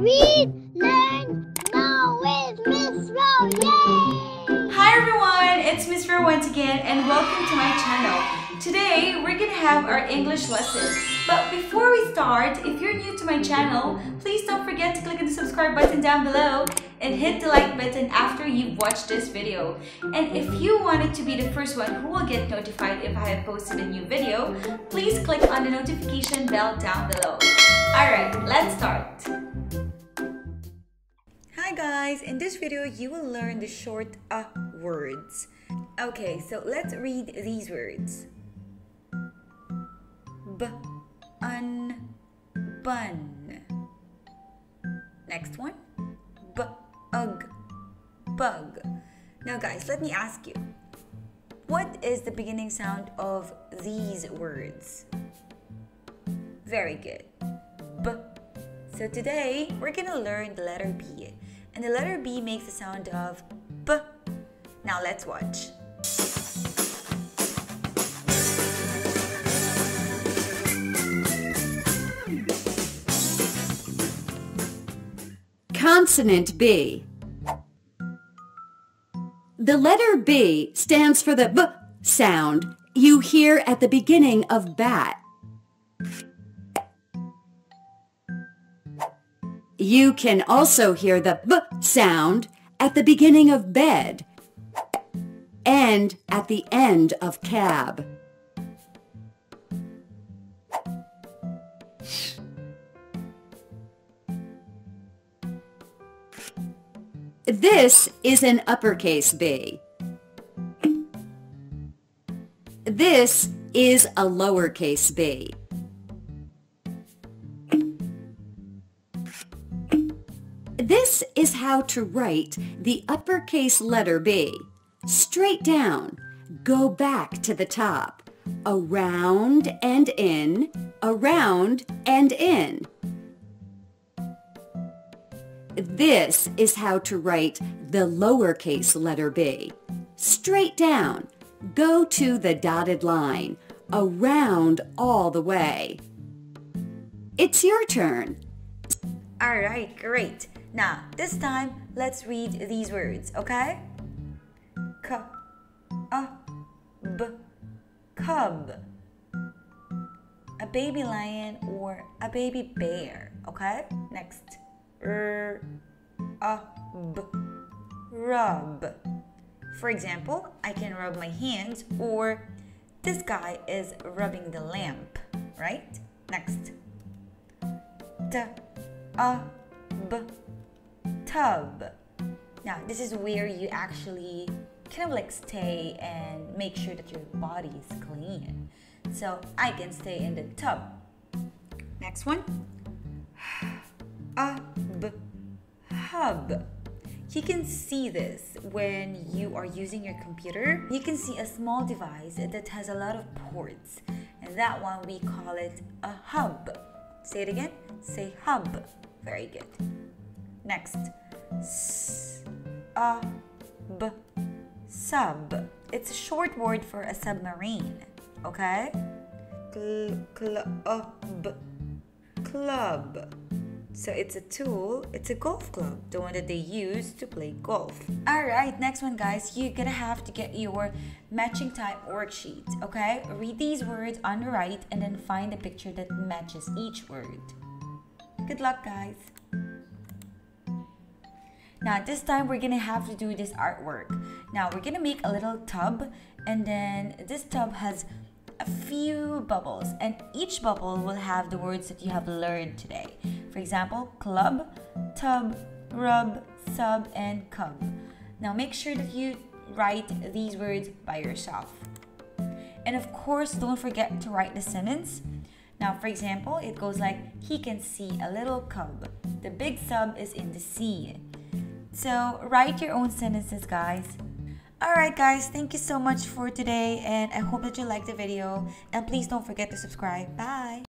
Read, learn, now with Miss Rowan. Yay! Hi everyone, it's Miss Rowan once again, and welcome to my channel. Today we're gonna have our English lesson. But before we start, if you're new to my channel, please don't forget to click the subscribe button down below and hit the like button after you've watched this video. And if you wanted to be the first one who will get notified if I have posted a new video, please click on the notification bell down below. Alright, let's start! Hi guys! In this video, you will learn the short words. Okay, so let's read these words. Bun. Next one. Bug. Now guys, let me ask you, what is the beginning sound of these words? Very good. B. So today, we're gonna learn the letter B. And the letter B makes the sound of B. Now let's watch. Consonant B. The letter B stands for the B sound you hear at the beginning of bat. You can also hear the B sound at the beginning of bed and at the end of cab. This is an uppercase B. This is a lowercase b. This is how to write the uppercase letter B. Straight down, go back to the top, around and in, around and in. This is how to write the lowercase letter B. Straight down, go to the dotted line, around all the way. It's your turn. All right, great. Now, this time, let's read these words, okay? Cub. A baby lion or a baby bear, okay? Next. Rub. For example, I can rub my hands, or this guy is rubbing the lamp, right? Next. Tub. Now, this is where you actually kind of like stay and make sure that your body is clean. So I can stay in the tub. Next one. Hub. You can see this when you are using your computer. You can see a small device that has a lot of ports, and that one we call it a hub. Say it again. Say hub. Very good. Next. Sub. It's a short word for a submarine. Okay? Club. So it's a tool, it's a golf club, the one that they use to play golf. Alright, next one guys, you're gonna have to get your matching type worksheet, okay? Read these words on the right and then find a picture that matches each word. Good luck guys! Now this time we're gonna have to do this artwork. Now we're gonna make a little tub, and then this tub has a few bubbles, and each bubble will have the words that you have learned today. For example, club, tub, rub, sub, and cub. Now make sure that you write these words by yourself. And of course, don't forget to write the sentence. Now, for example, it goes like, he can see a little cub. The big sub is in the sea. So write your own sentences, guys. Alright guys, thank you so much for today, and I hope that you liked the video. And please don't forget to subscribe. Bye!